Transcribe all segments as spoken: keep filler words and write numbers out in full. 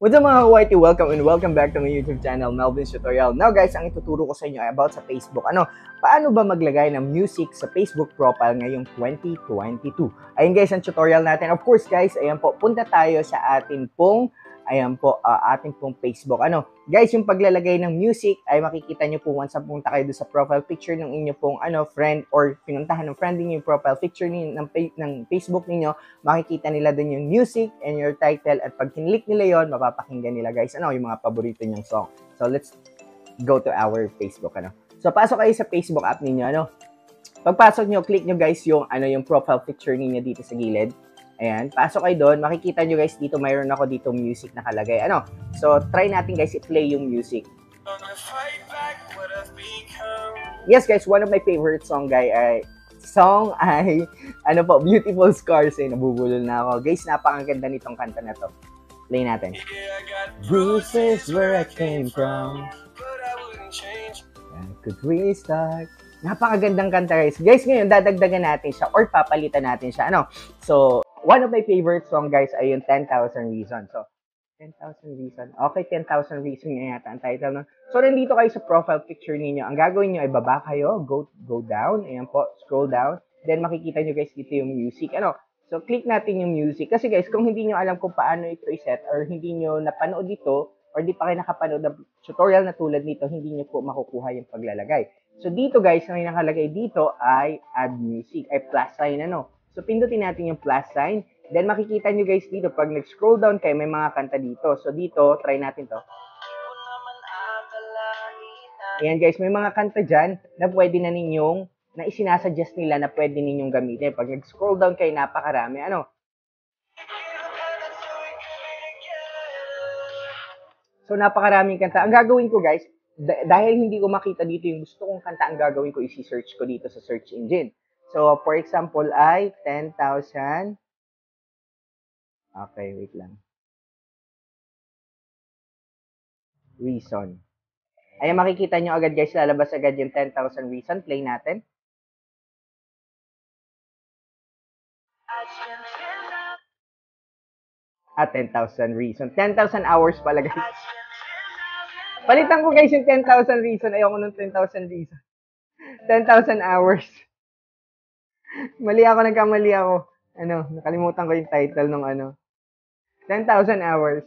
What's up mga ka-Y T? Welcome and welcome back to my YouTube channel, Melvin's Tutorial. Now guys, ang ituturo ko sa inyo ay about sa Facebook. Ano? Paano ba maglagay ng music sa Facebook profile ngayong twenty twenty-two? Ayun guys, ang tutorial natin. Of course guys, ayan po, punta tayo sa atin pong, ayan po, uh, atin pong Facebook. Ano? Guys, yung paglalagay ng music ay makikita nyo po once punta kayo doon sa profile picture ng inyo pong ano, friend or pinuntahan ng friend niyo yung profile picture niyo, ng, ng Facebook niyo, makikita nila din yung music and your title at pag kinlik nila yon, mapapakinggan nila guys ano, yung mga paborito nyong song. So, let's go to our Facebook. Ano? So, pasok kayo sa Facebook app ninyo. Ano? Pagpasok nyo, click nyo guys yung, ano, yung profile picture niyo dito sa gilid. Ayan, pasok kayo doon. Makikita nyo guys, dito mayroon ako dito music nakalagay. Ano? So, try natin guys i-play yung music. Yes guys, one of my favorite song guy ay, song ay, ano po, Beautiful Scars. Eh, nabubulol na ako. Guys, napakaganda nitong kanta na to. Play natin. Bruises where I came from. I could restart. Napakagandang kanta guys. Guys, ngayon, dadagdagan natin siya or papalitan natin siya. Ano? So, one of my favorite song guys ay yung ten thousand reasons. So, ten thousand reasons. Okay, ten thousand reasons na yata ang title nun. So, nandito kayo sa profile picture ninyo. Ang gagawin nyo ay baba kayo, go go down, ayan po, scroll down. Then, makikita nyo guys dito yung music. Ano? So, click natin yung music. Kasi guys, kung hindi nyo alam kung paano ito i-set or hindi nyo napanood dito, or di pa kayo nakapanood ng tutorial na tulad nito, hindi nyo po makukuha yung paglalagay. So, dito guys, ang nakalagay dito ay add music, ay plus sign, ano. So, pindutin natin yung plus sign. Then, makikita nyo guys dito, pag nag-scroll down kayo, may mga kanta dito. So, dito, try natin to. Ayan guys, may mga kanta dyan na pwede na ninyong, na isinasuggest nila na pwede ninyong gamitin. Pag nag-scroll down kayo, napakarami, ano. So, napakaraming kanta. Ang gagawin ko guys, dahil hindi ko makita dito yung gusto kong kanta, ang gagawin ko, isi-search ko dito sa search engine. So, for example, ay ten thousand. Okay, wait lang. Reason. Ayan, makikita nyo agad guys, lalabas agad yung ten thousand reason. Play natin. Ah, ten thousand reason. ten thousand hours pala guys. Palitan ko guys yung ten thousand reason. Ayoko ng ten thousand reason. ten thousand hours. Mali ako, nagkamali ako. Ano, nakalimutan ko yung title ng ano. ten thousand hours.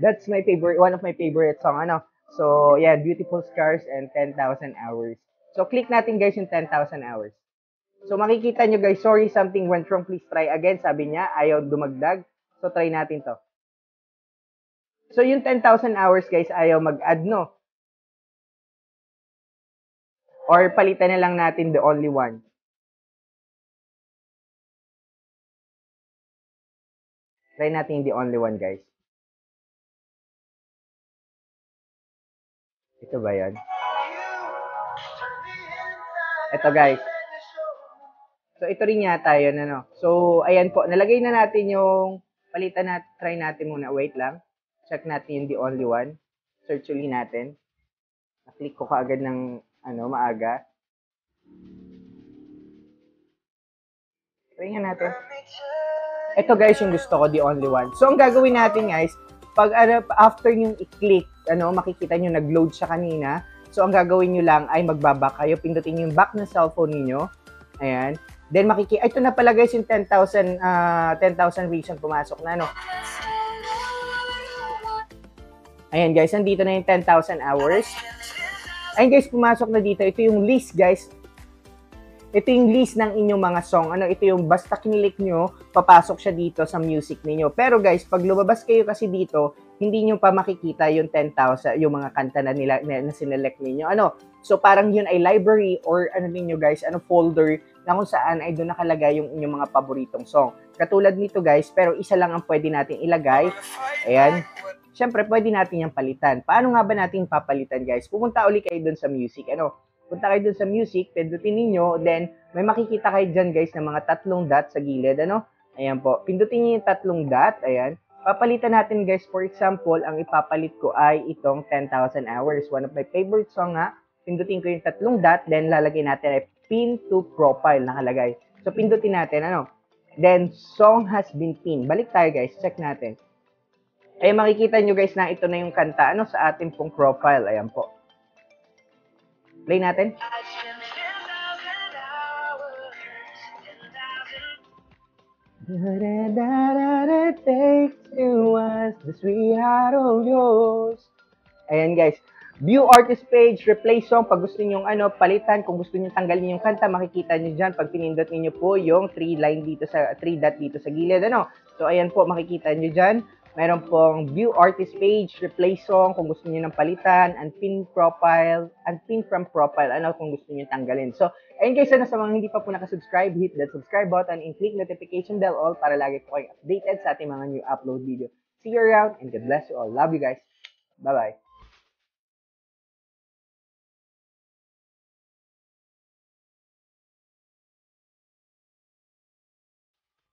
That's my favorite, one of my favorite song. Ano? So, yeah, Beautiful Scars and ten thousand hours. So, click natin guys yung ten thousand hours. So, makikita nyo guys, sorry, something went wrong. Please try again. Sabi niya, ayaw dumagdag. So, try natin to. So, yung ten thousand hours guys, ayaw mag-add, no? Or palitan na lang natin the only one. Try natin the only one guys. Ito ba yan? Ito guys. So, ito rin yata yun, ano. So, ayan po. Nalagay na natin yung palitan na, try natin muna. Wait lang. Check natin yung the only one. Search ulit natin. Na-click ko kaagad ng, ano, maaga. Try nga natin. Ito, guys, yung gusto ko, the only one. So, ang gagawin natin, guys, pag, ano, after yung i-click, ano, makikita nyo, nag-load siya kanina. So, ang gagawin nyo lang ay magbaback kayo. Pindutin yung back ng cellphone niyo. Ayan. Then, makiki... Ito na pala guys yung ten thousand uh, ten thousand reason pumasok na, no? Ayan guys, nandito na yung ten thousand hours. Ayan guys, pumasok na dito. Ito yung list guys. Ito yung list ng inyong mga song. Ano, ito yung basta kinilik nyo, papasok siya dito sa music niyo. Pero guys, pag lumabas kayo kasi dito, hindi nyo pa makikita yung ten thousand, yung mga kanta na nila na, na sinelect ninyo. Ano? So, parang yun ay library or ano ninyo guys, ano folder na kung saan ay doon nakalagay yung inyong mga paboritong song. Katulad nito guys, pero isa lang ang pwede natin ilagay. Ayan. Siyempre, pwede natin yung palitan. Paano nga ba natin papalitan guys? Pumunta ulit kayo doon sa music. Ano? Punta kayo doon sa music, pindutin ninyo, then may makikita kayo dyan guys ng mga tatlong dot sa gilid. Ano? Ayan po. Pindutin nyo yung tatlong dot. Ayan. Papalitan natin guys, for example, ang ipapalit ko ay itong ten thousand hours. One of my favorite song nga. Pindutin ko yung tatlong dot, then lalagay natin ay pin to profile nakalagay. So, pindutin natin, ano? Then, song has been pinned. Balik tayo, guys. Check natin. Ay, makikita nyo, guys, na ito na yung kanta, ano, sa ating pong profile. Ayan po. Play natin. Da-da-da-da-da takes you as the sweetheart of yours. Ayan, guys. View artist page, replace song. Pag gusto nyo yung ano, palitan. Kung gusto nyo tanggalin yung kanta, makikita nyo dyan. Pag pinindot niyo po yung three line dito sa, three dot dito sa gilid, ano. So, ayan po, makikita nyo dyan. Meron pong view artist page, replace song. Kung gusto nyo ng palitan, unpin profile, unpin from profile, ano, kung gusto nyo tanggalin. So, ayan guys, ano, sa mga hindi pa po nakasubscribe, hit that subscribe button and click notification bell all para lagi po kayo updated sa ating mga new upload video. See you around and God bless you all. Love you guys. Bye-bye.